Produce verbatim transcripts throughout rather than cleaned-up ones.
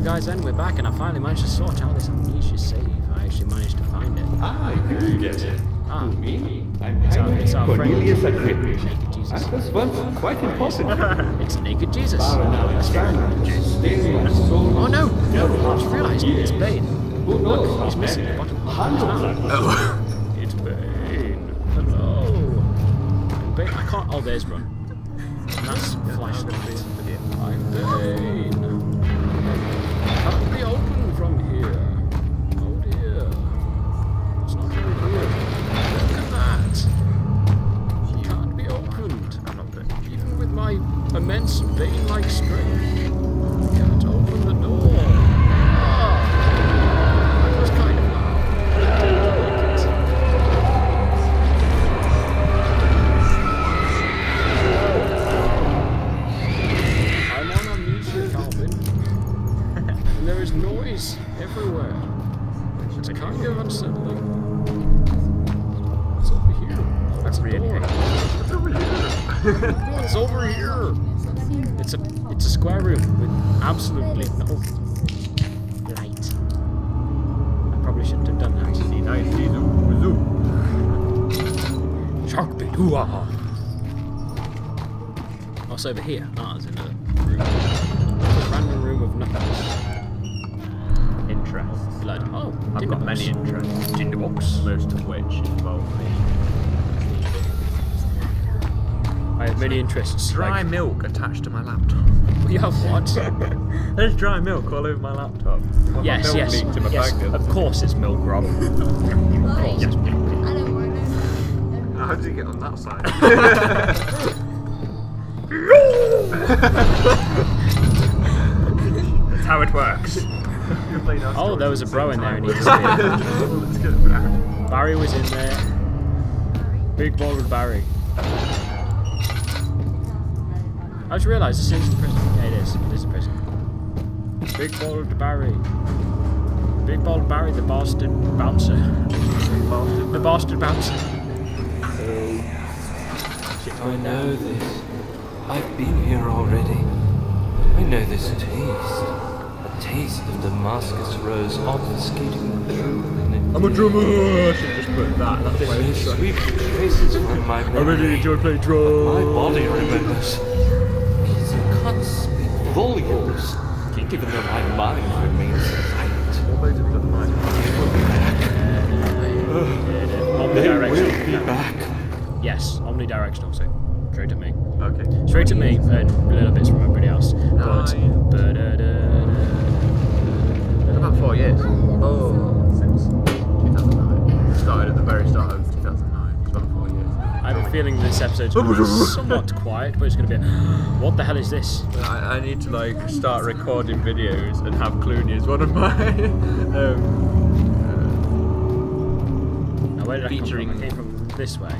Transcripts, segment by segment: Hello guys, and we're back, and I finally managed to sort out this Amnesia save. I actually managed to find it. Ah, you get it. Ah, me? I'm it's our, it's our Cornelius friend. Cornelius Naked Jesus. And this one's quite important. It's Naked Jesus. That's right. Oh no! No, I just realised it's Bane. Look, he's missing the bottom half. Oh. It's Bane. Hello. Bane, I can't. Oh, there's Run. And that's Flash. I'm Bane. Can't be open from here. Oh dear. It's not very good. Look at that. He can't be opened. Even with my immense Bane-like strength, I can't open the door. Ah, that was kind of loud. I didn't like it. I'm on Amnesia, Calvin. And there is noise everywhere. It's kind of unsettling. It's over here. That's the door. It's over here. It's over here. It's a it's a square room with absolutely no light. I probably shouldn't have done that. What's over here? Ah, there's another room. It's a random room of nothing. Interests. Blood. Oh, I've got many interests. Tinderbox. Most of which involve me. I have many interests. Dry like... milk attached to my laptop. We have what? There's dry milk all over my laptop. Well, yes, my yes. To my yes. Bag, of course it's milk, Rob. Of course it's milk. I don't want it. How did you get on that side? That's how it works. Oh, there was a bro in there and he disappeared. Barry was in there. Big bald Barry. I just realised this is a prison. Yeah, it is. It is a prison. Big bald Barry. Big bald Barry, the bastard bouncer. The bastard bouncer. I know this. I've been here already. I know this taste. Taste of Damascus rose obfuscating the truth. I'm a drummer! I should just put that. That's why I'm sweet traces from my memory. I really enjoy playing drums. My body remembers. These cuts speak volumes, even though my mind remains silent. Omnidirectional. They will be back. Yes, omnidirectional, so straight to me. Okay. Straight to me, and little bits from everybody else. But. About four years. Oh, since two thousand nine. Started at the very start of two thousand nine. It's about four years. I have a feeling this episode's going to be somewhat quiet, but it's going to be. What the hell is this? I, I need to like start recording videos and have Clooney as one of my. um, uh, now where did I come from? I came from this way.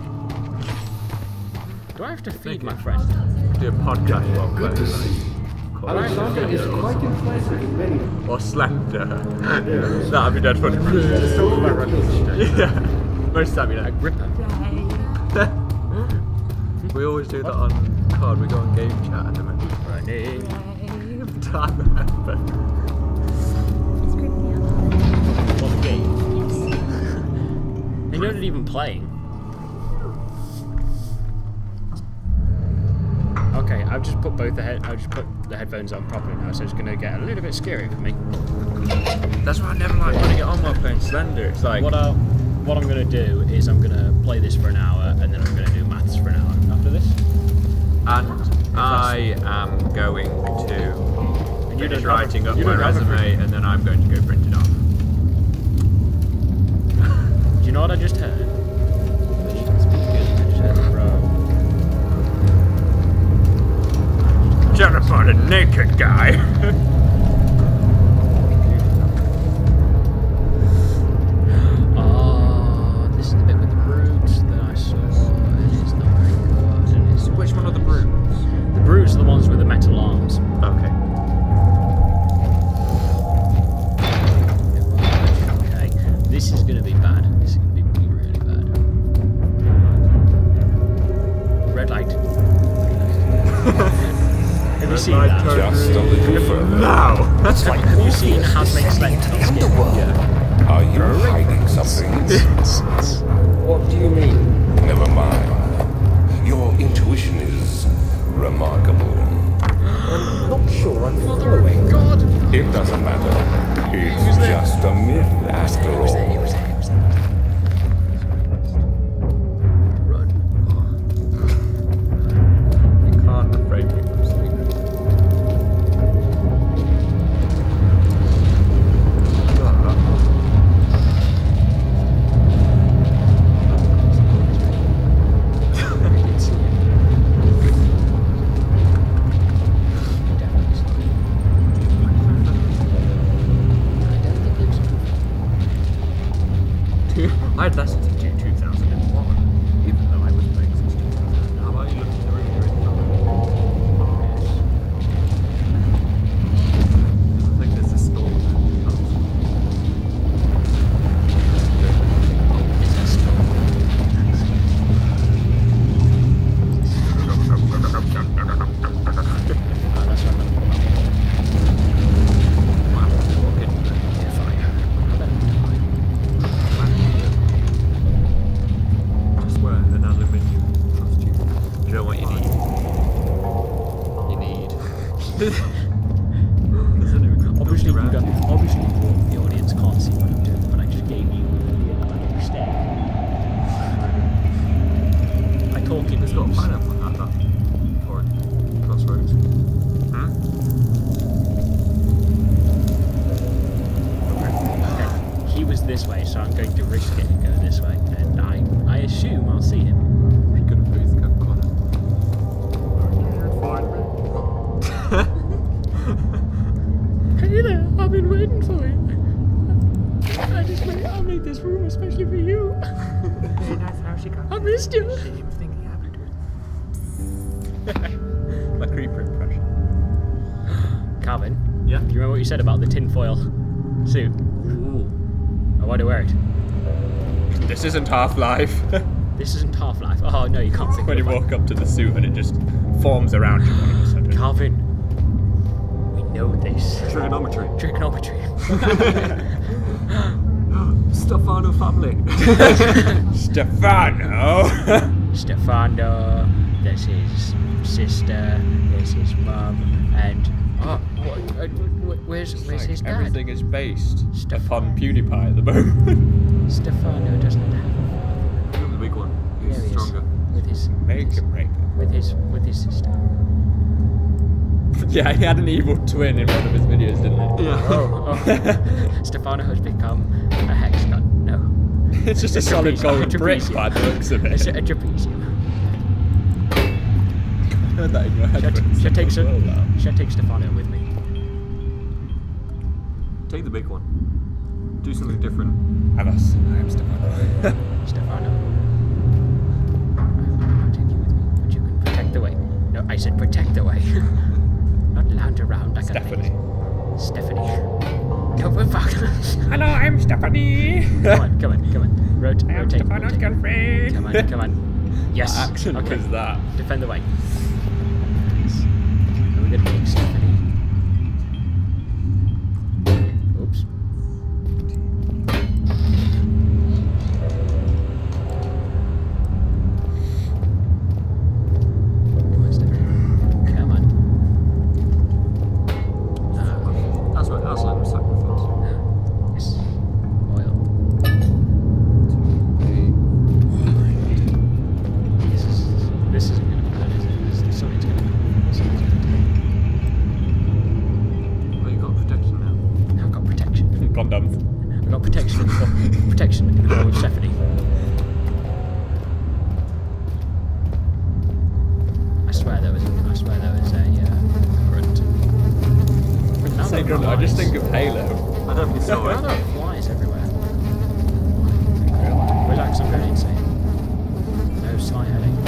Do I have to feed my friend? Do a podcast while close. Alexander is quite impressive. Or slander. That would be dead funny. Yeah. Most of the time you're like, Gripper. We always do that on card. We go on game chat and then we running. Time remember. What game? And you're not even playing. Okay, I've just put both the head. I've just put the headphones on properly now, so it's going to get a little bit scary for me. That's why I never like trying to get on while playing Slender. It's like what I, what I'm going to do is I'm going to play this for an hour, and then I'm going to do maths for an hour after this. And I am going to and finish writing up my resume, and then I'm going to go print it off. Do you know what I just heard? Terrified a naked guy. Oh, this is the bit with the broods that I saw. It is not very good. It is Which one are the broods? The broods are the ones with the metal arms. Okay. Okay. This is going to be bad. This is going to be really bad. Red light. Red light. Have you seen that? Just a little further. No! That's like, have you seen how to make slaves in this game? Yeah. Are you hiding something? What do you mean? Never mind. Your intuition is remarkable. I'm not sure I'm following. Oh God! It doesn't matter. It's just a myth after all. This isn't Half-Life. This isn't Half-Life. Oh no, you can't think when you walk life. Up to the suit and it just forms around you all of a sudden. Calvin, we know this. Trigonometry. Trigonometry. Stefano family. Stefano. Stefano. There's his sister. There's his mum. And oh, what, where's where's like his dad? Everything is based Steph upon PewDiePie at the moment. Stefano doesn't have him. The big one. He's yeah, he stronger. Is. With his make him rape. With his with his sister. Yeah, he had an evil twin in one of his videos, didn't he? Yeah. Oh, oh. Stefano has become a hex nut. No. It's just a, a solid golden brick by the looks of it. It's a, a trapezium. I heard that in your head. Should, should, take so, well, should I take Stefano with me? Take the big one. Do something different. I am Stefano. Stefano. I'll take you with me, but you can protect the way. No, I said protect the way. Not lounge around like Stephanie. A Stephanie. Stephanie. No, fuck. Hello, I'm Stephanie. Come on, come on, come on. Rot I rotate. I am Stefano's girlfriend. Come on, come on. Yes. What action okay. was that? Defend the way. Please. Are we going to take Stephanie? It's everywhere. Relax, I'm going insane. No sign, Ellie.